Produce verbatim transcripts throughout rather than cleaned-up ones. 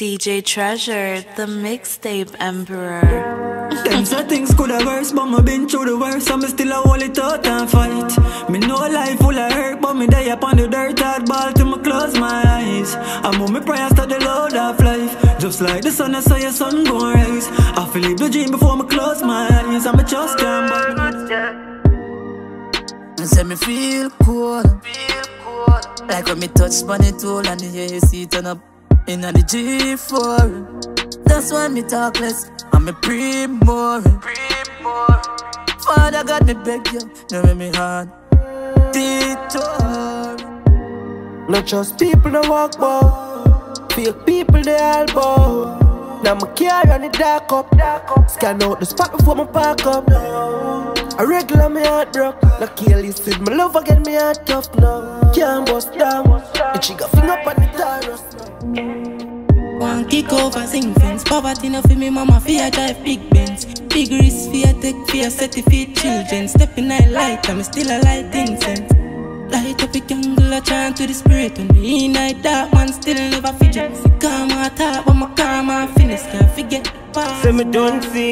D J Treasure, the Mixtape Emperor. Them say things coulda worse, but me been through the worst, so me still a hold it out and fight. Me know life full of hurt, but me die upon the dirt, hard ball till me close my eyes. I move me prayers to the Lord of life, just like the sun, I saw your sun gon' rise. I feel live the dream before me close my eyes, and me just can't back. Me say me feel cold, feel cold, like when me touch money tool and the air see turn up. Inna the G four, that's why me talk less and me pray more. Father God, me beg you, now with me hand detour. Not just people that walk about, fake people they all bow. Now me carry on the dark up, scan out the spot before me park up. A regular me heart broke, not kill this with me love again me heart tough now. Can't bust down, the trigger finger up on the Taurus. One kick over sing fence. Poverty no fi me mama fi a drive big Benz. Big risk fi a take fi a set fi children. Step in I light and me still a light incense. Light up a candle a chant to the spirit. When me in I dark man still never fidget. Come a talk but my karma finish. Can't forget past. Say me don't see,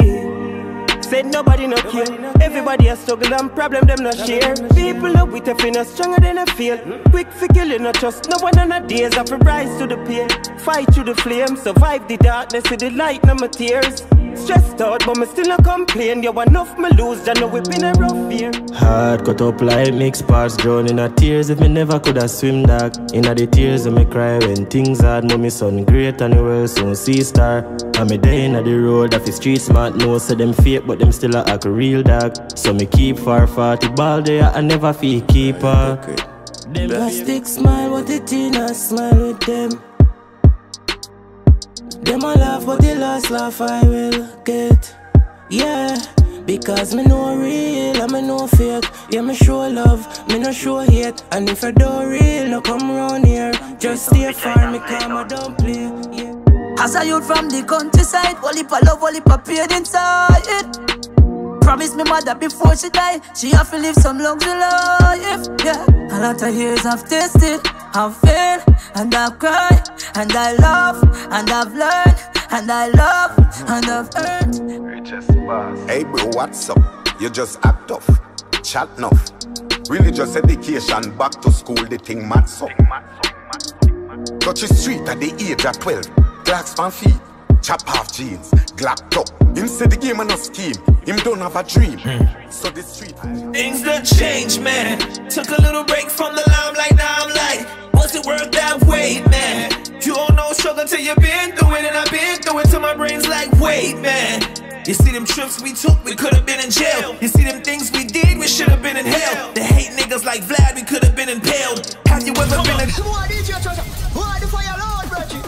said nobody no care. Everybody a struggle and problem them no share. People up with a finna stronger than a feel. Quick for killing no trust, no one on a days. I feel rise to the pain, fight through the flame, survive the darkness with the light, no my tears. Stressed out but me still no complain. You enough me lose, I know we been a rough year. Heart cut up like mixed parts, drown in a tears. If me never could have swim dark, in a the tears of me cry when things hard. Know me son great and the world soon see star. And me day in a the road off the street smart. No say them fake but them still a act real dark. So me keep far forty ball there and never feel keeper. Them plastic smile but the teen smile with them. Them a laugh but the last laugh I will get. Yeah, because me no real and me no fake. Yeah, me show love, me no show hate. And if I don't real, no come round here. Just stay far, me come I don't play, yeah. As a youth from the countryside, only for love, only for pain inside. Promise me mother before she die, she have to live some long life, yeah. A lot of years I've tasted, I've failed, and I've cried, and I love, and I've learned, and I love, and I've earned. Hey bro, what's up? You just act off, chat enough. Religious education, back to school, the thing mad up. Touch the street at the age of twelve, clocks on feet. Chop half jeans, glapped up. Him say the game and no scheme, him don't have a dream. hmm. So the street things done change, man. Took a little break from the limelight, now I'm like, was it worth that wait, man? You don't know struggle till you've been through it. And I've been through it till my brain's like, wait, man. You see them trips we took, we could've been in jail. You see them things we did, we should've been in hell. They hate niggas like Vlad, we could've been impaled. Have you ever Come been on. a... Who are D J Treasure? Who are the fire lord, Reggie?